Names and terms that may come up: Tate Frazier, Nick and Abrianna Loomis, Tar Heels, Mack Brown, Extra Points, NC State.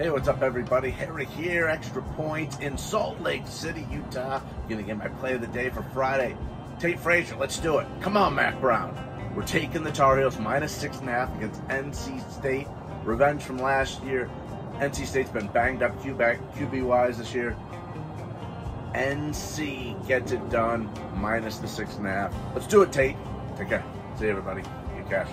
Hey, what's up, everybody? Harry here, Extra Points in Salt Lake City, Utah. Gonna get my play of the day for Friday. Tate Frazier, let's do it. Come on, Mack Brown. We're taking the Tar Heels -6.5 against NC State. Revenge from last year. NC State's been banged up QB-wise this year. NC gets it done, -6.5. Let's do it, Tate. Take care. See you, everybody. You cash.